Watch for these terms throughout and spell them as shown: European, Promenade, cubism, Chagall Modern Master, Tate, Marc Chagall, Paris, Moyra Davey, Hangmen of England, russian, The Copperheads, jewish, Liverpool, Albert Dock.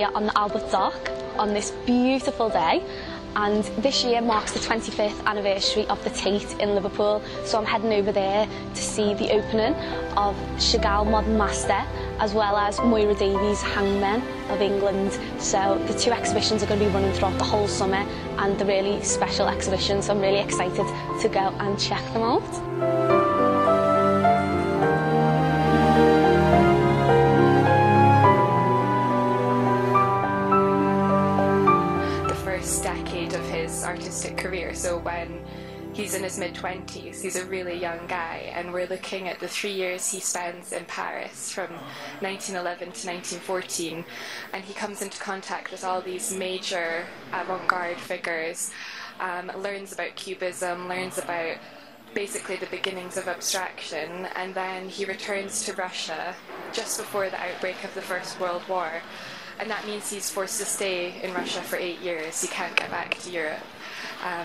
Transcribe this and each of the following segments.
here on the Albert Dock on this beautiful day, and this year marks the 25th anniversary of the Tate in Liverpool, so I'm heading over there to see the opening of Chagall Modern Master as well as Moyra Davey's Hangmen of England. So the two exhibitions are going to be running throughout the whole summer, and they're really special exhibitions, so I'm really excited to go and check them out. Decade of his artistic career, so when he's in his mid-20s, he's a really young guy, and we're looking at the 3 years he spends in Paris from 1911 to 1914, and he comes into contact with all these major avant-garde figures, learns about Cubism, learns about basically the beginnings of abstraction, and then he returns to Russia just before the outbreak of the First World War. And that means he's forced to stay in Russia for 8 years. He can't get back to Europe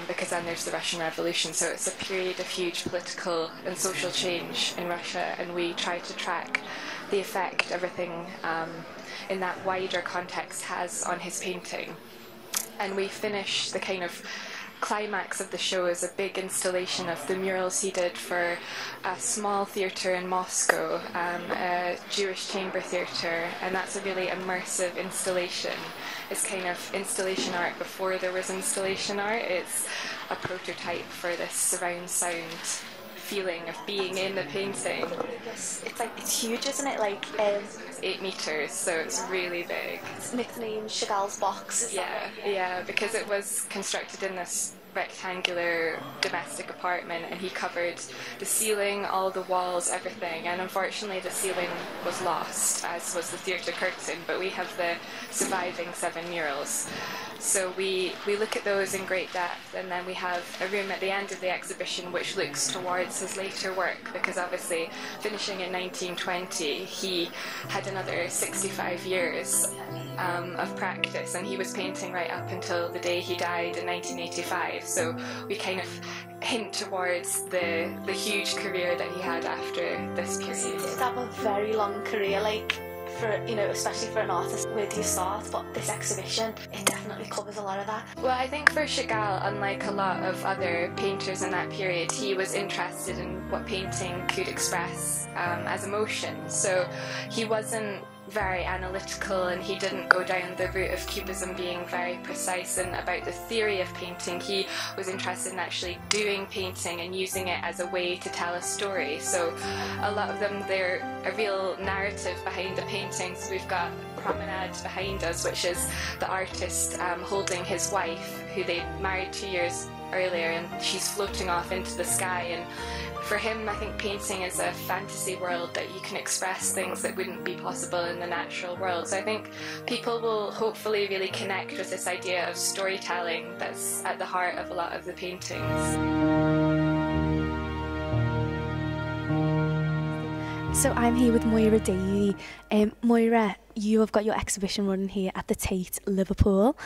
because then there's the Russian Revolution. So it's a period of huge political and social change in Russia, and we try to track the effect everything in that wider context has on his painting. And we finish the kind of climax of the show is a big installation of the murals he did for a small theatre in Moscow, a Jewish chamber theatre, and that's a really immersive installation. It's kind of installation art before there was installation art. It's a prototype for this surround sound feeling of being in the painting. It's like, it's huge, isn't it? Like 8 meters, so it's really big. It's nicknamed Chagall's box. Yeah, yeah, because it was constructed in this rectangular domestic apartment, and he covered the ceiling, all the walls, everything. And unfortunately, the ceiling was lost, as was the theatre curtain. But we have the surviving 7 murals. So we look at those in great depth, and then we have a room at the end of the exhibition which looks towards his later work, because obviously finishing in 1920 he had another 65 years of practice, and he was painting right up until the day he died in 1985, so we kind of hint towards the huge career that he had after this period. It's a very long career, like, for, you know, especially for an artist, where do you start? But this exhibition, it definitely covers a lot of that. Well, I think for Chagall, unlike a lot of other painters in that period, he was interested in what painting could express as emotion. So he wasn't very analytical, and he didn't go down the route of Cubism being very precise and about the theory of painting. He was interested in actually doing painting and using it as a way to tell a story. So a lot of them, they're a real narrative behind the paintings. We've got Promenade behind us, which is the artist holding his wife, who they married 2 years earlier, and she's floating off into the sky. And for him, I think painting is a fantasy world that you can express things that wouldn't be possible in the natural world. So I think people will hopefully really connect with this idea of storytelling that's at the heart of a lot of the paintings. So I'm here with Moyra Davey. Moyra, you have got your exhibition running here at the Tate, Liverpool,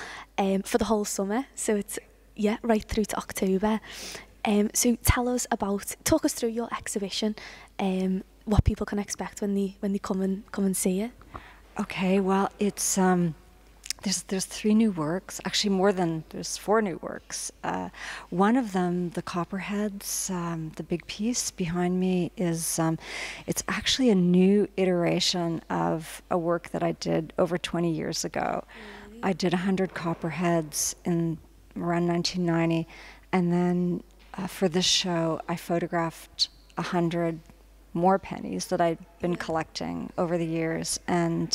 for the whole summer. So it's, yeah, right through to October. So talk us through your exhibition, what people can expect when they come and see it. Okay, well, it's there's 3 new works, actually more than, there's 4 new works. One of them, The Copperheads, the big piece behind me is, it's actually a new iteration of a work that I did over 20 years ago. Really? I did 100 Copperheads in around 1990, and then for this show I photographed 100 more pennies that I'd been collecting over the years, and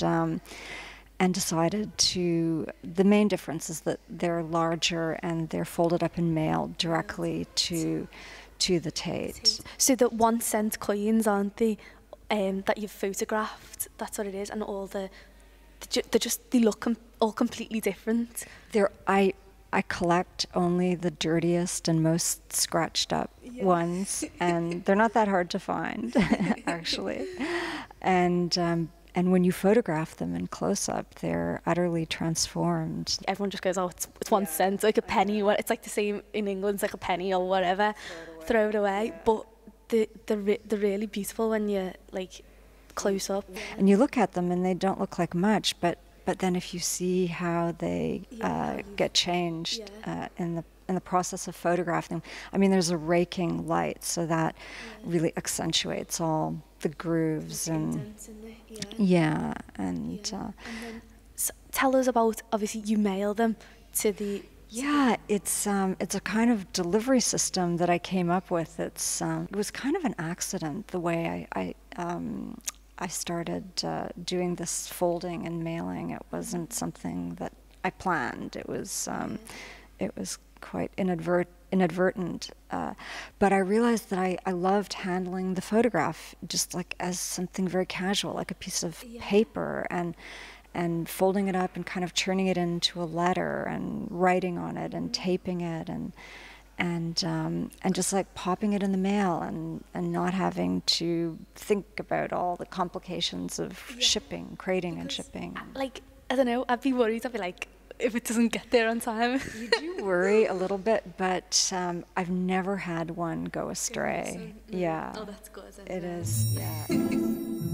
decided to, the main difference is that they're larger and they're folded up and mailed directly to the Tate. So the 1-cent coins, aren't they, that you've photographed, that's what it is, and all they look all completely different. I collect only the dirtiest and most scratched up ones, and they're not that hard to find, actually. And when you photograph them in close-up, they're utterly transformed. Everyone just goes, oh, it's 1 cent, like a penny. It's like the same in England, it's like a penny or whatever. Throw it away. Yeah. But they're really beautiful when you're, like, close-up. And you look at them, and they don't look like much, but But then if you see how they get changed in the process of photographing, I mean, there's a raking light, so that really accentuates all the grooves and so tell us about, obviously you mail them to the... Yeah, it's a kind of delivery system that I came up with. It's it was kind of an accident the way I started doing this folding and mailing. It wasn't something that I planned. It was quite inadvertent. But I realized that I loved handling the photograph just like as something very casual, like a piece of paper, and folding it up and kind of turning it into a letter and writing on it and taping it and just like popping it in the mail and not having to think about all the complications of shipping, crating and shipping. Like, I don't know, I'd be worried. I'd be like, if it doesn't get there on time. You do worry a little bit, but I've never had one go astray. Yeah. Oh, that's good. It is, yeah.